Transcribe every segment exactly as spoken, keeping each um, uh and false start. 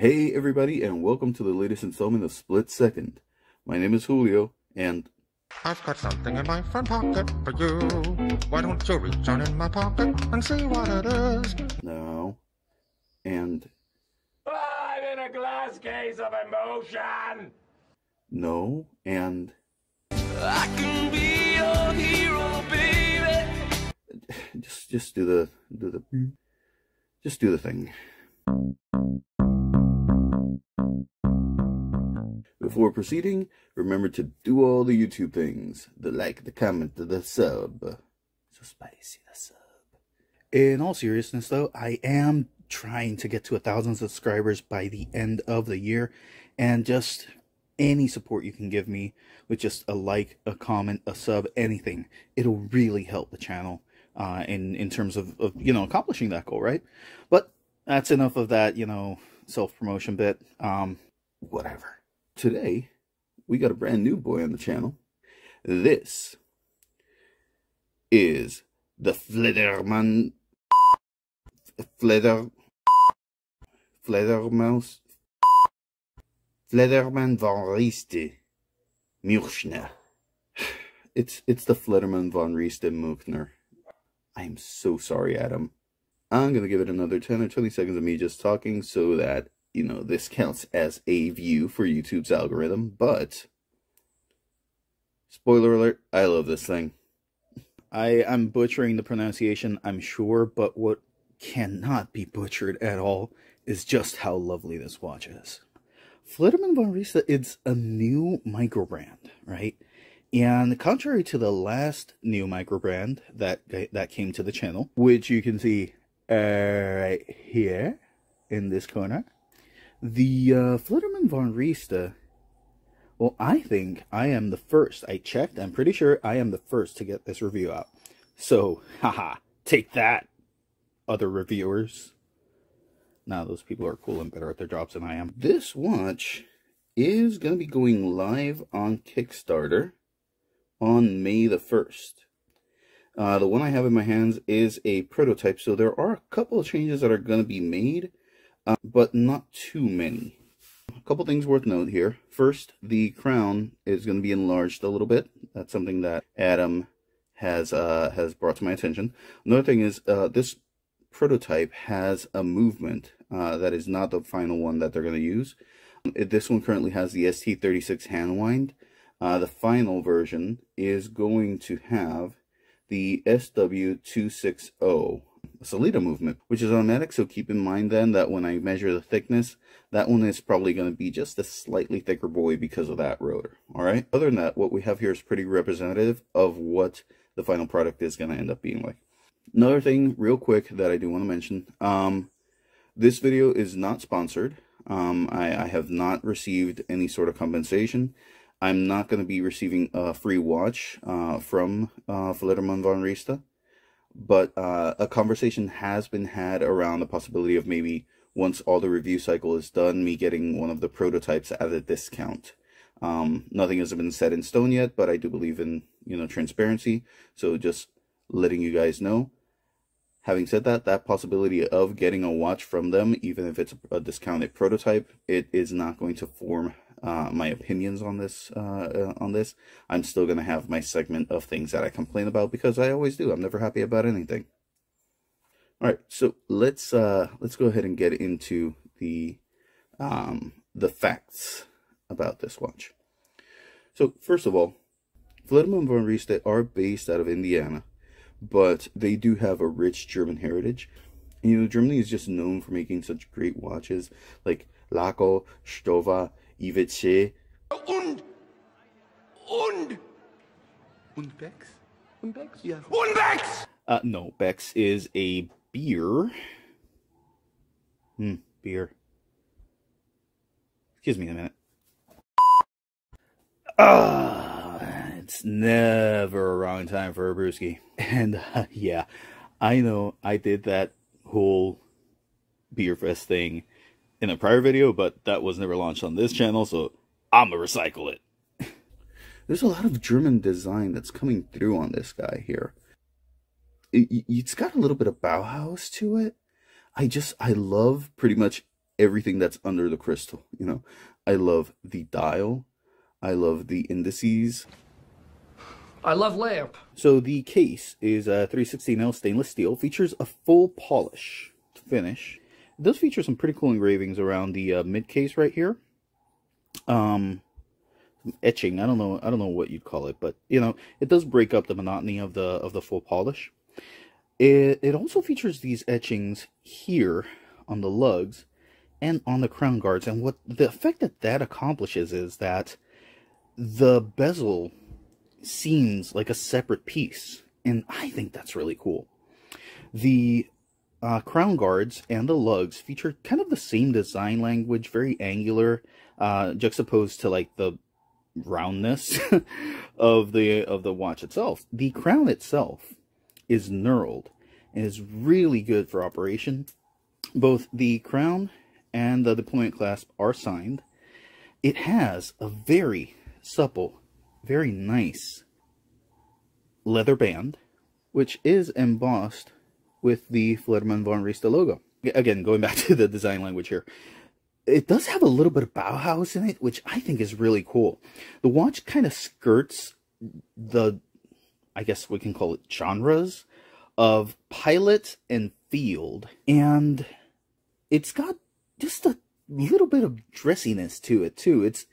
Hey everybody, and welcome to the latest installment of Split Second. My name is Julio, and I've got something in my front pocket for you. Why don't you reach on in my pocket and see what it is? No. And oh, I'm in a glass case of emotion. No, and I can be your hero, baby. Just, just do the, do the, just do the thing. Before proceeding, remember to do all the YouTube things, the like, the comment, the sub. So spicy, the sub. In all seriousness though, I am trying to get to a thousand subscribers by the end of the year, and just any support you can give me with just a like, a comment, a sub, anything, it'll really help the channel uh, in, in terms of, of, you know, accomplishing that goal, right? But that's enough of that, you know, self-promotion bit, um, whatever. Today, we got a brand new boy on the channel. This is the Fledermann, Fleder, Fledermaus, Fledermann von Rieste, Münchner. It's, it's the Fledermann von Rieste, Münchner. I am so sorry, Adam. I'm going to give it another ten or twenty seconds of me just talking so that, you know, this counts as a view for YouTube's algorithm, but spoiler alert, I love this thing. I, I'm butchering the pronunciation, I'm sure, but what cannot be butchered at all is just how lovely this watch is. Fledermann von Rieste, it's a new micro brand, right? And contrary to the last new micro brand that, that came to the channel, which you can see uh, right here in this corner, the uh, Fledermann von Rieste, well, I think I am the first. I checked. I'm pretty sure I am the first to get this review out. So, haha, take that, other reviewers. Nah, those people are cool and better at their jobs than I am. This watch is going to be going live on Kickstarter on May the first. Uh, the one I have in my hands is a prototype, so there are a couple of changes that are going to be made. Uh, but not too many. A couple things worth note here. First, the crown is going to be enlarged a little bit. That's something that Adam has uh, has brought to my attention. Another thing is uh, this prototype has a movement uh, that is not the final one that they're going to use. This one currently has the S T thirty-six hand wind. Uh, the final version is going to have the S W two sixty. Sellita movement, which is automatic, so keep in mind then that when I measure the thickness, that one is probably going to be just a slightly thicker boy because of that rotor. All right, other than that, what we have here is pretty representative of what the final product is going to end up being like. Another thing real quick that I do want to mention, um this video is not sponsored. um I, I have not received any sort of compensation. I'm not going to be receiving a free watch uh from uh Fledermann von Rieste. But uh, a conversation has been had around the possibility of maybe once all the review cycle is done, me getting one of the prototypes at a discount. Um, nothing has been set in stone yet, but I do believe in, you know, transparency. So just letting you guys know. Having said that, that possibility of getting a watch from them, even if it's a discounted prototype, it is not going to form uh, my opinions on this. Uh, uh, on this, I'm still going to have my segment of things that I complain about because I always do. I'm never happy about anything. All right, so let's uh, let's go ahead and get into the um, the facts about this watch. So first of all, Fledermann von Rieste are based out of Indiana, but they do have a rich German heritage. And, you know, Germany is just known for making such great watches like Laco, Stova, Iwetsche, und und und Becks, und Becks, yeah, und Becks. Uh, no, Becks is a beer. Hmm, beer. Excuse me a minute. Ah. Uh. It's never a wrong time for a brewski. And uh, yeah, I know I did that whole beer fest thing in a prior video, but that was never launched on this channel, so I'm gonna recycle it. There's a lot of German design that's coming through on this guy here. It, it's got a little bit of Bauhaus to it. I just, I love pretty much everything that's under the crystal. You know, I love the dial. I love the indices. I love lamp. So the case is a three sixteen L stainless steel. Features a full polish finish. It does feature some pretty cool engravings around the uh, mid case right here. Um, etching. I don't know. I don't know what you'd call it, but you know, it does break up the monotony of the of the full polish. It it also features these etchings here on the lugs and on the crown guards. And what the effect that that accomplishes is that the bezel seems like a separate piece, and I think that's really cool. The uh, crown guards and the lugs feature kind of the same design language, very angular, uh, juxtaposed to like the roundness of the of the watch itself. The crown itself is knurled and is really good for operation. Both the crown and the deployment clasp are signed. It has a very supple, very nice leather band, which is embossed with the Fledermann von Rieste logo. Again, going back to the design language here, it does have a little bit of Bauhaus in it, which I think is really cool. The watch kind of skirts the, I guess we can call it genres, of pilot and field, and it's got just a little bit of dressiness to it too. It's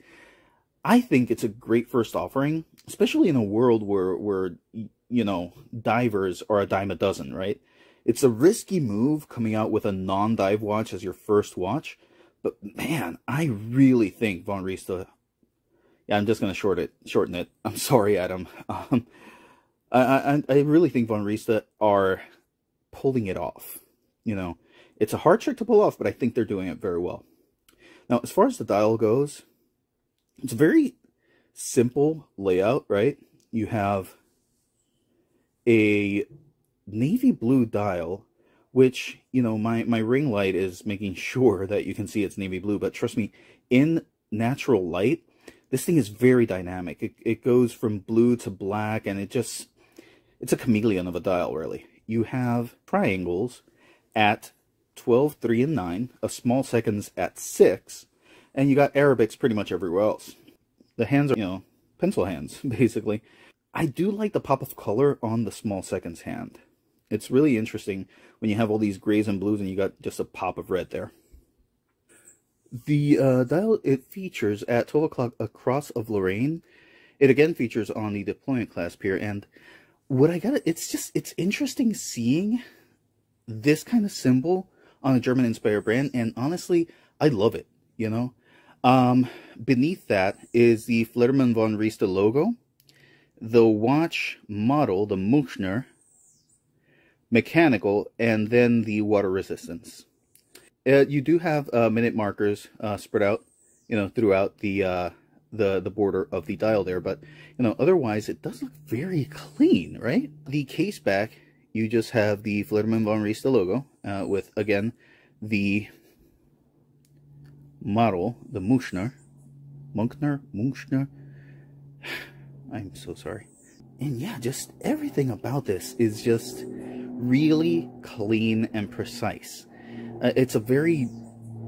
I think it's a great first offering, especially in a world where, where, you know, divers are a dime a dozen, right? It's a risky move coming out with a non-dive watch as your first watch, but man, I really think von Rieste, yeah, I'm just going to short it, shorten it. I'm sorry, Adam. Um, I, I, I really think von Rieste are pulling it off. You know, it's a hard trick to pull off, but I think they're doing it very well. Now, as far as the dial goes, it's a very simple layout, right? You have a navy blue dial, which, you know, my, my ring light is making sure that you can see it's navy blue. But trust me, in natural light, this thing is very dynamic. It, it goes from blue to black, and it just, it's a chameleon of a dial, really. You have triangles at twelve, three, and nine, a small seconds at six. And you got Arabics pretty much everywhere else. The hands are, you know, pencil hands, basically. I do like the pop of color on the small seconds hand. It's really interesting when you have all these grays and blues and you got just a pop of red there. The uh, dial, it features at twelve o'clock a Cross of Lorraine. It again features on the deployment clasp here. And what I got, it's just, it's interesting seeing this kind of symbol on a German-inspired brand. And honestly, I love it, you know. Um, beneath that is the Fledermann von Rieste logo, the watch model, the Münchner, mechanical, and then the water resistance. Uh, you do have uh, minute markers uh, spread out, you know, throughout the, uh, the, the border of the dial there, but, you know, otherwise it does look very clean, right? The case back, you just have the Fledermann von Rieste logo uh, with, again, the model, the Münchner, Münchner, Münchner, I'm so sorry. And yeah, just everything about this is just really clean and precise. Uh, it's a very,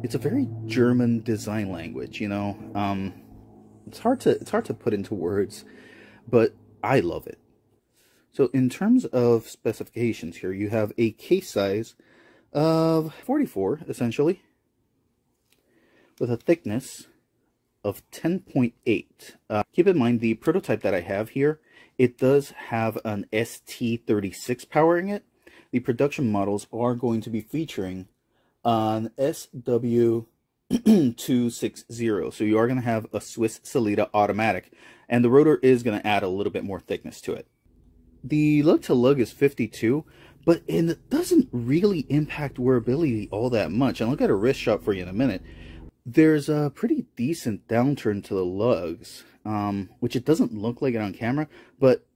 it's a very German design language, you know. Um, it's hard to, it's hard to put into words, but I love it. So in terms of specifications here, you have a case size of forty-four, essentially, with a thickness of ten point eight. Uh, keep in mind, the prototype that I have here, it does have an S T thirty-six powering it. The production models are going to be featuring an S W two sixty. So you are going to have a Swiss Sellita automatic, and the rotor is going to add a little bit more thickness to it. The lug to lug is fifty-two, but it doesn't really impact wearability all that much. And I'll get a wrist shot for you in a minute. There's a pretty decent downturn to the lugs, um, which it doesn't look like it on camera, but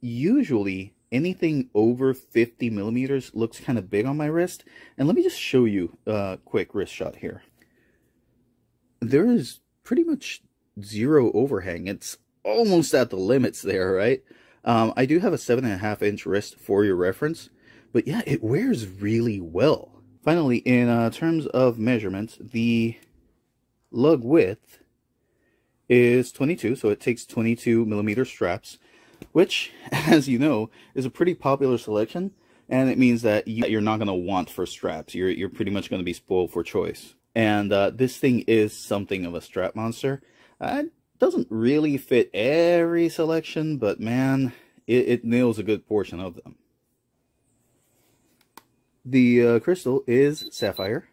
usually anything over fifty millimeters looks kind of big on my wrist. And let me just show you a quick wrist shot here. There is pretty much zero overhang. It's almost at the limits there, right? Um, I do have a seven and a half inch wrist for your reference, but yeah, it wears really well. Finally, in uh, terms of measurements, the lug width is twenty-two, so it takes twenty-two millimeter straps, which, as you know, is a pretty popular selection, and it means that you, you're not going to want for straps. You're, you're pretty much going to be spoiled for choice. And uh, this thing is something of a strap monster. Uh, it doesn't really fit every selection, but man, it, it nails a good portion of them. The uh, crystal is sapphire.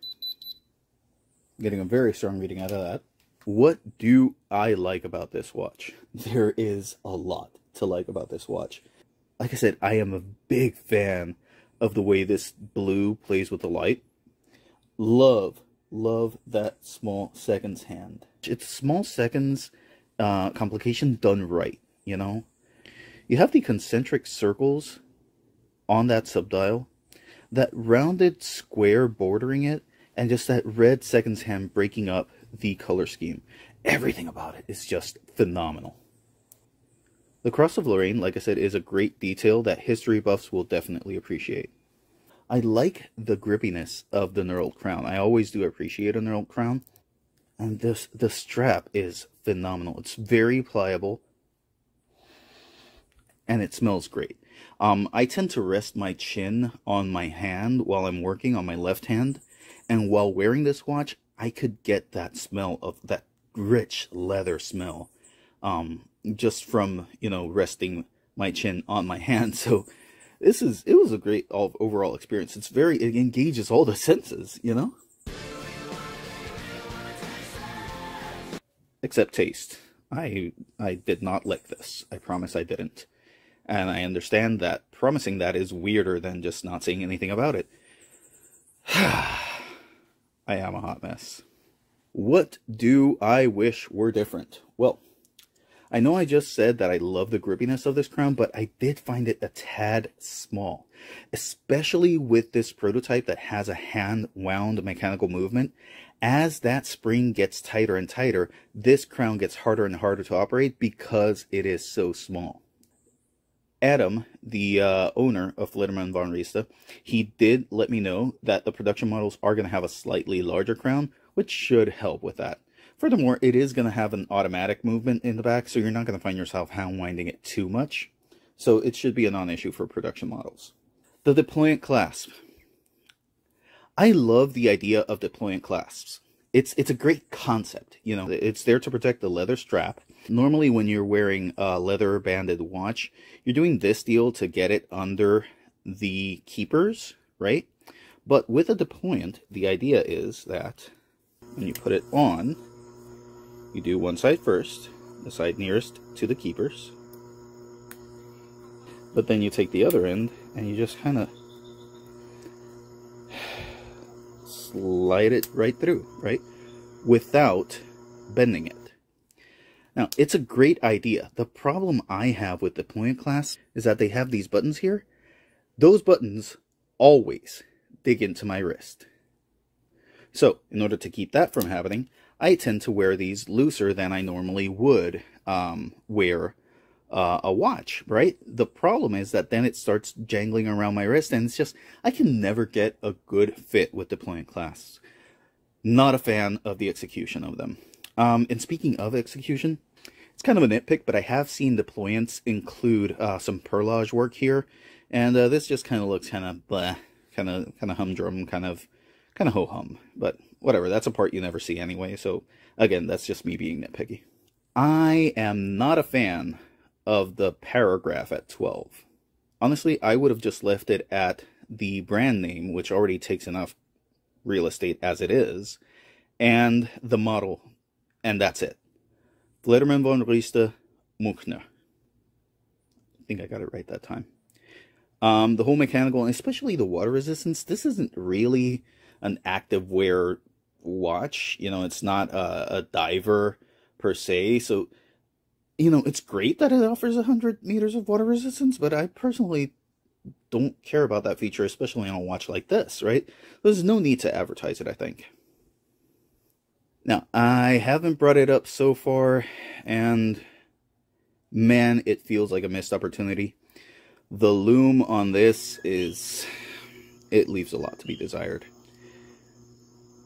Getting a very strong reading out of that. What do I like about this watch? There is a lot to like about this watch. Like I said, I am a big fan of the way this blue plays with the light. Love, love that small seconds hand. It's small seconds uh, complication done right, you know? You have the concentric circles on that subdial, that rounded square bordering it, and just that red seconds hand breaking up the color scheme. Everything about it is just phenomenal. The Cross of Lorraine, like I said, is a great detail that history buffs will definitely appreciate. I like the grippiness of the knurled crown. I always do appreciate a knurled crown. And this, the strap is phenomenal. It's very pliable. And it smells great. Um, I tend to rest my chin on my hand while I'm working on my left hand. And while wearing this watch, I could get that smell of that rich leather smell um, just from, you know, resting my chin on my hand. So this is, it was a great all, overall experience. It's very, it engages all the senses, you know? Except taste. I, I did not like this. I promise I didn't. And I understand that promising that is weirder than just not saying anything about it. I am a hot mess. What do I wish were different? Well, I know I just said that I love the grippiness of this crown, but I did find it a tad small. Especially with this prototype that has a hand-wound mechanical movement. As that spring gets tighter and tighter, this crown gets harder and harder to operate because it is so small. Adam, the uh, owner of Fledermann von Rieste, he did let me know that the production models are going to have a slightly larger crown, which should help with that. Furthermore, it is going to have an automatic movement in the back, so you're not going to find yourself hand-winding it too much. So it should be a non-issue for production models. The deployant clasp. I love the idea of deployant clasps. It's, it's a great concept, you know, it's there to protect the leather strap. Normally when you're wearing a leather banded watch, you're doing this deal to get it under the keepers, right? But with a deployant, the idea is that when you put it on, you do one side first, the side nearest to the keepers. But then you take the other end and you just kind of slide it right through, right? Without bending it. Now, it's a great idea. The problem I have with the deployant class is that they have these buttons here. Those buttons always dig into my wrist. So, in order to keep that from happening, I tend to wear these looser than I normally would um, wear uh, a watch, right? The problem is that then it starts jangling around my wrist, and it's just, I can never get a good fit with deployant clasps. Not a fan of the execution of them. Um, and speaking of execution, it's kind of a nitpick, but I have seen deployants include uh, some perlage work here, and uh, this just kind of looks kind of bleh, kind of kind of humdrum, kind of kind of ho hum. But whatever, that's a part you never see anyway. So again, that's just me being nitpicky. I am not a fan of the paragraph at twelve. Honestly, I would have just left it at the brand name, which already takes enough real estate as it is, and the model. And that's it. Fledermann von Rieste, Münchner. I think I got it right that time. Um, the whole mechanical, and especially the water resistance, this isn't really an active wear watch. You know, it's not a, a diver per se. So, you know, it's great that it offers one hundred meters of water resistance, but I personally don't care about that feature, especially on a watch like this, right? There's no need to advertise it, I think. Now, I haven't brought it up so far, and man, it feels like a missed opportunity. The lume on this is, it leaves a lot to be desired.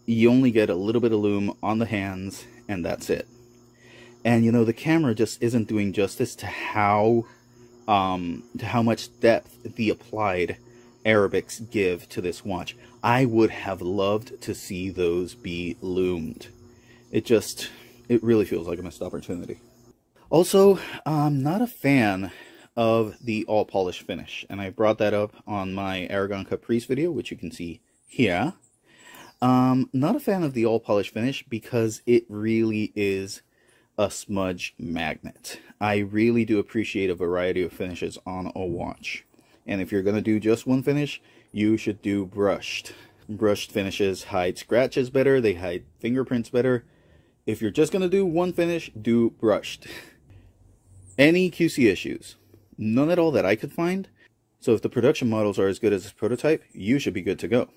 you only get a little bit of lume on the hands, and that's it. And, you know, the camera just isn't doing justice to how, um, to how much depth the applied Arabics give to this watch. I would have loved to see those be loomed. It just, it really feels like a missed opportunity. Also, I'm not a fan of the all polish finish, and I brought that up on my Aragon Caprice video, which you can see here. Um, not a fan of the all polish finish because it really is a smudge magnet. I really do appreciate a variety of finishes on a watch, and if you're going to do just one finish, you should do brushed. Brushed finishes hide scratches better, they hide fingerprints better. If you're just going to do one finish, do brushed. Any Q C issues? None at all that I could find. So if the production models are as good as this prototype, you should be good to go.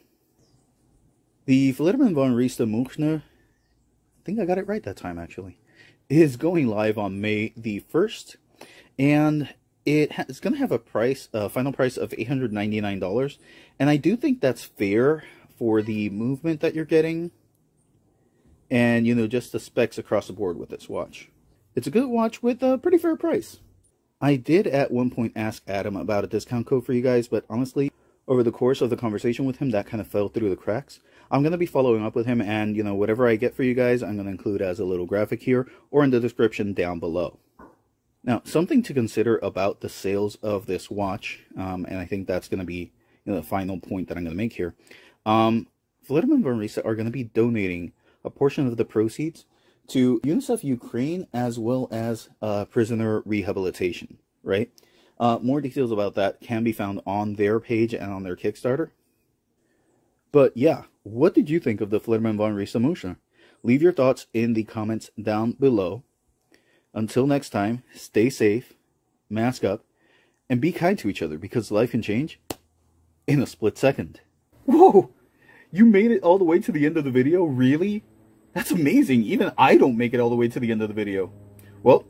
The Fledermann von Rieste Münchner, I think I got it right that time actually, is going live on May the first, and it is going to have a price, a final price of eight hundred ninety-nine dollars, and I do think that's fair for the movement that you're getting, and, you know, just the specs across the board with this watch. It's a good watch with a pretty fair price. I did at one point ask Adam about a discount code for you guys, but honestly, over the course of the conversation with him, that kind of fell through the cracks. I'm going to be following up with him, and, you know, whatever I get for you guys, I'm going to include as a little graphic here or in the description down below. Now, something to consider about the sales of this watch, um, and I think that's going to be, you know, the final point that I'm going to make here. Um, Fledermann von Rieste are going to be donating a portion of the proceeds to UNICEF Ukraine as well as uh, prisoner rehabilitation, right? Uh, more details about that can be found on their page and on their Kickstarter. But yeah, what did you think of the Fledermann von Rieste Münchner? Leave your thoughts in the comments down below. Until next time, stay safe, mask up, and be kind to each other because life can change in a split second. Whoa! You made it all the way to the end of the video? Really? That's amazing. Even I don't make it all the way to the end of the video. Well,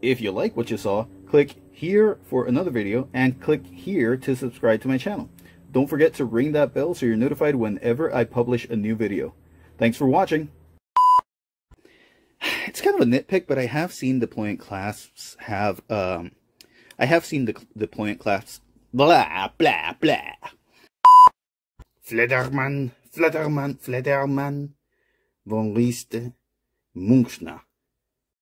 if you like what you saw, click here for another video and click here to subscribe to my channel. Don't forget to ring that bell so you're notified whenever I publish a new video. Thanks for watching. It's kind of a nitpick, but I have seen deployant clasps have, um, I have seen the deployant clasps, blah, blah, blah. Fledermann, Fledermann, Fledermann, von Rieste, Münchner.